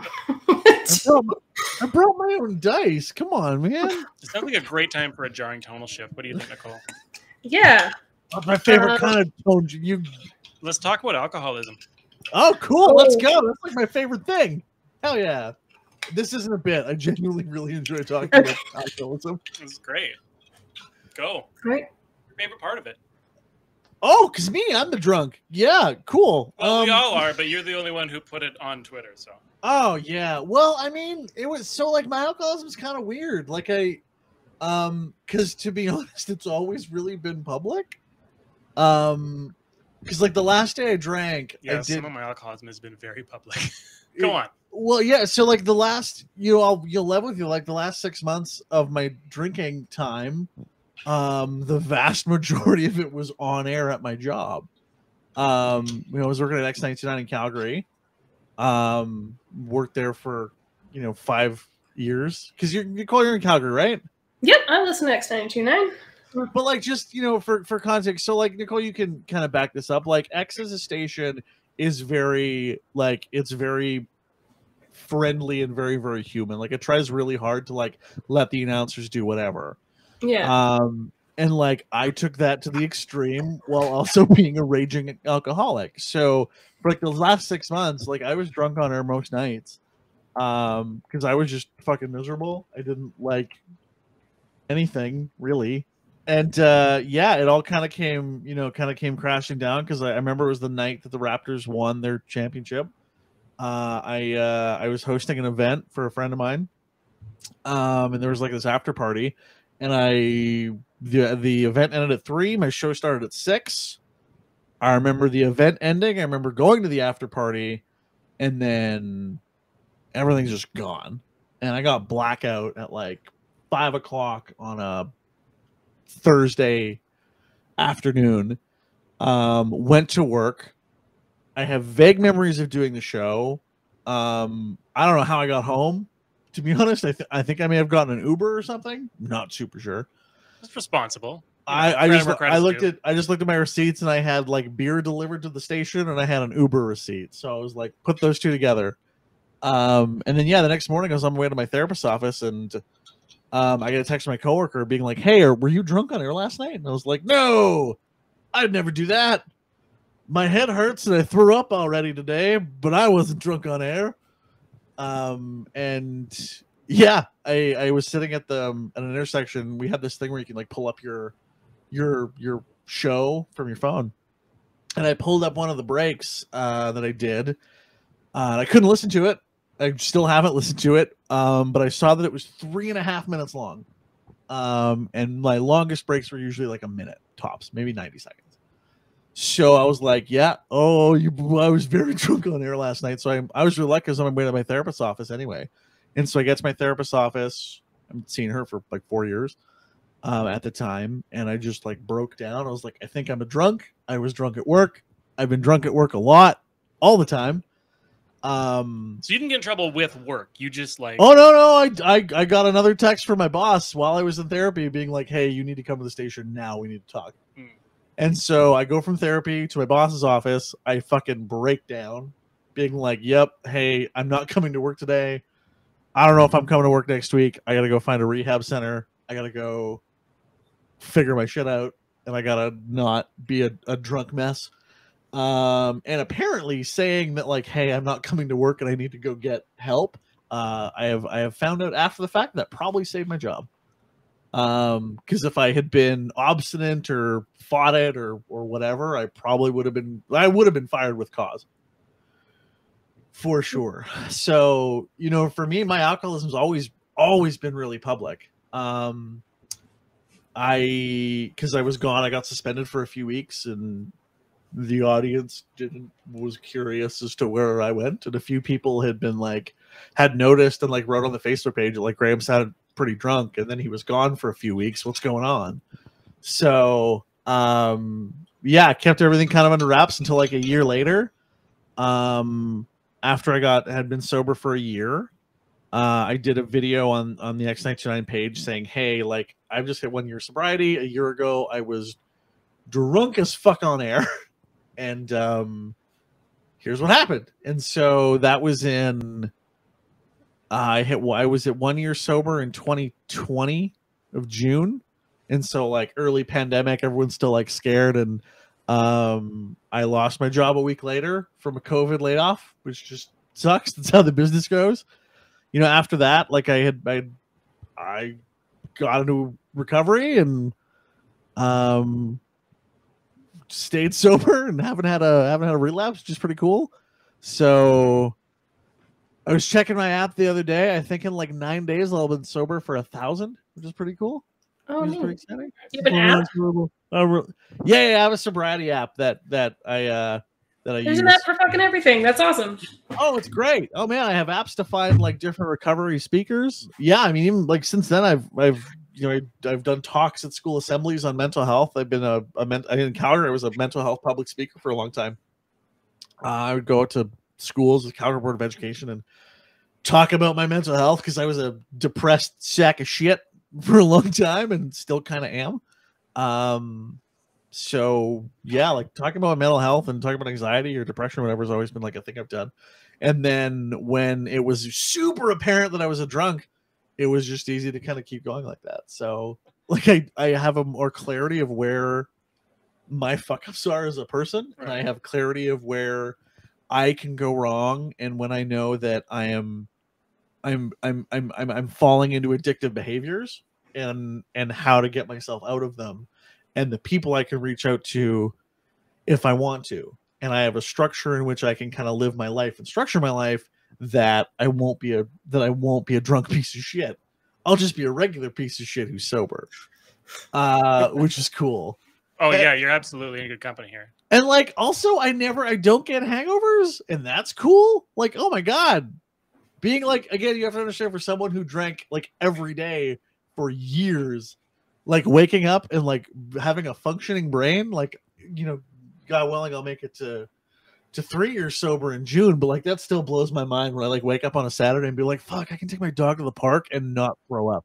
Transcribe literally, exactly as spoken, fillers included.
I, brought my, I brought my own dice. Come on, man. It sounds like a great time for a jarring tonal shift. What do you think, Nicole? Yeah. My favorite uh, kind of tone. You. Let's talk about alcoholism. Oh, cool. Let's go. That's like my favorite thing. Hell yeah. This isn't a bit. I genuinely really enjoy talking about alcoholism. It's great. Go. Great. Your favorite part of it. Oh, because me, I'm the drunk. Yeah, cool. Well, um, we all are, but you're the only one who put it on Twitter, so. Oh, yeah. Well, I mean, it was so, like, my alcoholism is kind of weird. Like, I, um, because to be honest, it's always really been public. Um, because, like, the last day I drank, yeah, I did. Some of my alcoholism has been very public. Go on. Well, yeah, so, like, the last, you know, I'll, you'll live with you, like, the last six months of my drinking time, um the vast majority of it was on air at my job. um you know, I was working at X ninety-two point nine in Calgary, um worked there for, you know, five years, because you're, Nicole, you're in Calgary, right? Yep, I listen to X ninety-two point nine. But like, just, you know, for for context, so like, Nicole, you can kind of back this up. Like, X as a station is very, like, it's very friendly and very very human. Like, it tries really hard to like let the announcers do whatever. Yeah. Um, and like, I took that to the extreme while also being a raging alcoholic. So for like the last six months, like I was drunk on air most nights. Um, because I was just fucking miserable. I didn't like anything really. And uh yeah, it all kind of came, you know, kind of came crashing down, because I, I remember it was the night that the Raptors won their championship. Uh I uh I was hosting an event for a friend of mine. Um, and there was like this after party. And I, the, the event ended at three. My show started at six. I remember the event ending. I remember going to the after party, and then everything's just gone. And I got blackout at like five o'clock on a Thursday afternoon. Um, went to work. I have vague memories of doing the show. Um, I don't know how I got home. To be honest, I, th I think I may have gotten an Uber or something. Not super sure. That's responsible. You know, I, I just I looked too. at I just looked at my receipts, and I had like beer delivered to the station, and I had an Uber receipt. So I was like, put those two together. Um, and then yeah, the next morning I was on my way to my therapist's office, and um, I got a text from my coworker being like, "Hey, or, were you drunk on air last night?" And I was like, "No, I'd never do that. My head hurts, and I threw up already today, but I wasn't drunk on air." Um, and yeah, I, I was sitting at the, um, at an intersection. We had this thing where you can like pull up your, your, your show from your phone. And I pulled up one of the breaks, uh, that I did, uh, and I couldn't listen to it. I still haven't listened to it. Um, but I saw that it was three and a half minutes long. Um, and my longest breaks were usually like a minute tops, maybe ninety seconds. So I was like, yeah, oh, you, I was very drunk on air last night. So I, I was really lucky, because I'm on my way to my therapist's office anyway. And so I get to my therapist's office. I haven't seen her for like four years um, at the time. And I just like broke down. I was like, I think I'm a drunk. I was drunk at work. I've been drunk at work a lot, all the time. Um, so you didn't get in trouble with work. You just like, oh no, no. I, I, I got another text from my boss while I was in therapy being like, hey, you need to come to the station now. We need to talk. Mm. And so I go from therapy to my boss's office. I fucking break down being like, yep, hey, I'm not coming to work today. I don't know if I'm coming to work next week. I got to go find a rehab center. I got to go figure my shit out. And I got to not be a, a drunk mess. Um, and apparently saying that like, hey, I'm not coming to work and I need to go get help. Uh, I have I have found out after the fact that probably saved my job. Um, because if I had been obstinate or fought it or or whatever, I probably would have been I would have been fired with cause for sure. So, you know, for me, my alcoholism's always always been really public. Um, I because I was gone, I got suspended for a few weeks, and the audience didn't was curious as to where I went, and a few people had been like had noticed and like wrote on the Facebook page like Graham sounded pretty drunk, and then he was gone for a few weeks. What's going on? So um yeah, I kept everything kind of under wraps until like a year later. Um after I got had been sober for a year, uh I did a video on on the X ninety-two point nine page saying, hey, like I've just hit one year sobriety. A year ago I was drunk as fuck on air and um here's what happened. And so that was in Uh, I hit. I was at one year sober in twenty twenty of June, and so like early pandemic, everyone's still like scared, and um, I lost my job a week later from a COVID layoff, which just sucks. That's how the business goes. You know, after that, like I had, I, I got into recovery and um, stayed sober and haven't had a haven't had a relapse, which is pretty cool. So I was checking my app the other day. I think in like nine days, I'll have been sober for a thousand, which is pretty cool. Oh, nice. Pretty exciting. You have an app? Uh, yeah, yeah, I have a sobriety app that that I uh, that I There's use. There's an app for fucking everything. That's awesome. Oh, it's great. Oh man, I have apps to find like different recovery speakers. Yeah, I mean, even like since then, I've I've you know I, I've done talks at school assemblies on mental health. I've been a, a men in Calgary. I was a mental health public speaker for a long time. Uh, I would go out to schools with Calgary Board of Education and talk about my mental health because I was a depressed sack of shit for a long time and still kind of am. Um, so yeah, like talking about mental health and talking about anxiety or depression or whatever has always been like a thing I've done. And then when it was super apparent that I was a drunk, it was just easy to kind of keep going like that. So like I, I have a more clarity of where my fuck-ups are as a person, and I have clarity of where I can go wrong, and when I know that I am, I'm, I'm, I'm, I'm, I'm falling into addictive behaviors, and and how to get myself out of them, and the people I can reach out to, if I want to, and I have a structure in which I can kind of live my life and structure my life that I won't be a that I won't be a drunk piece of shit. I'll just be a regular piece of shit who's sober, uh, which is cool. Oh yeah, you're absolutely in good company here. And like, also, I never, I don't get hangovers, and that's cool. Like, oh my God, being like, again, you have to understand, for someone who drank like every day for years, like waking up and like having a functioning brain, like, you know, God willing, I'll make it to to three years sober in June, but like that still blows my mind when I like wake up on a Saturday and be like, fuck, I can take my dog to the park and not throw up.